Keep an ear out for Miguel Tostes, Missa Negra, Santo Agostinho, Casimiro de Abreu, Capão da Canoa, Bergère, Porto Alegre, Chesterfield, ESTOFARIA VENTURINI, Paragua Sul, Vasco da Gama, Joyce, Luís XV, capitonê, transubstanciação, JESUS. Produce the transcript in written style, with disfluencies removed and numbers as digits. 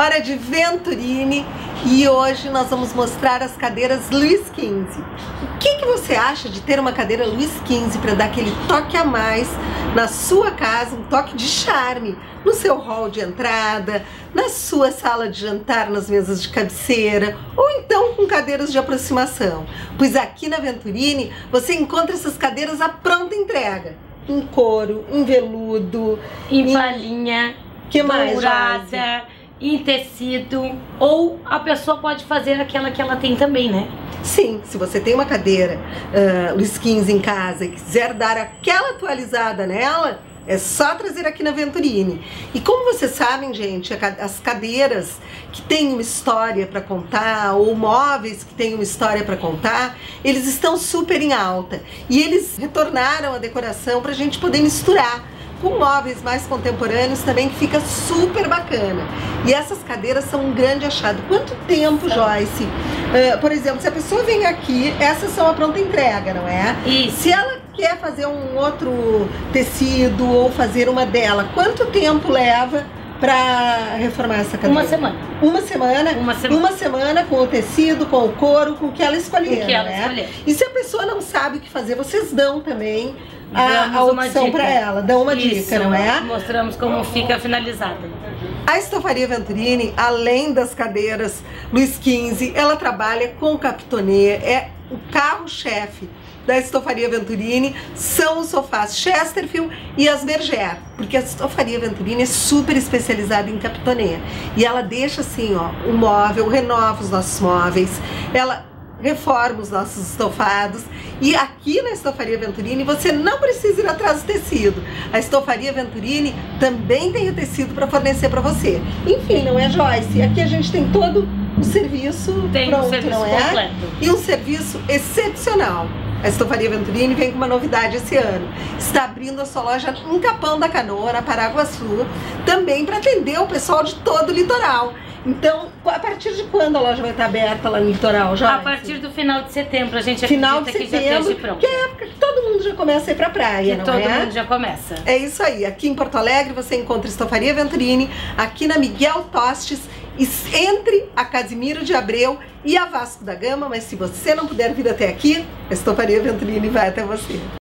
hora de Venturini, e hoje nós vamos mostrar as cadeiras Luís XV. O que você acha de ter uma cadeira Luís XV para dar aquele toque a mais na sua casa, um toque de charme, no seu hall de entrada, na sua sala de jantar, nas mesas de cabeceira, ou então com cadeiras de aproximação? Pois aqui na Venturini você encontra essas cadeiras à pronta entrega, em couro, em veludo, em palhinha, que mais, dourada, em tecido, ou a pessoa pode fazer aquela que ela tem também, né? Sim, se você tem uma cadeira Luís XV em casa e quiser dar aquela atualizada nela, é só trazer aqui na Venturini. E como vocês sabem, gente, as cadeiras que têm uma história para contar, ou móveis que têm uma história para contar, eles estão super em alta. E eles retornaram à decoração para a gente poder misturar com móveis mais contemporâneos também, que fica super bacana. E essas cadeiras são um grande achado. Quanto tempo, Joyce? Por exemplo, se a pessoa vem aqui, essas são a pronta entrega, não é? Isso. Se ela quer fazer um outro tecido ou fazer uma dela, quanto tempo leva para reformar essa cadeira? Uma semana com o tecido, com o couro, com o que ela escolher, né? E se a pessoa não sabe o que fazer, vocês dão também a opção para ela, dão uma dica, não é? Mostramos como fica finalizada. A Estofaria Venturini, além das cadeiras Luís XV, ela trabalha com capitonê, é o carro-chefe da Estofaria Venturini, são os sofás Chesterfield e as Bergère, porque a Estofaria Venturini é super especializada em capitonê, e ela deixa assim, ó, o móvel, renova os nossos móveis, ela reforma os nossos estofados. E aqui na Estofaria Venturini você não precisa ir atrás do tecido. A Estofaria Venturini também tem o tecido para fornecer para você. Enfim, não é, Joyce? Aqui a gente tem todo o serviço pronto, não é? Completo. E um serviço excepcional. A Estofaria Venturini vem com uma novidade esse ano. Está abrindo a sua loja em Capão da Canoa, na Paragua Sul, também para atender o pessoal de todo o litoral. Então, a partir de quando a loja vai estar aberta lá no litoral, Joyce? A partir do final de setembro, a gente acredita que já esteja pronto. Que é a época que todo mundo já começa a ir pra praia, não é? Que todo mundo já começa. É isso aí. Aqui em Porto Alegre você encontra Estofaria Venturini, aqui na Miguel Tostes, entre a Casimiro de Abreu e a Vasco da Gama, mas se você não puder vir até aqui, a Estofaria Venturini vai até você.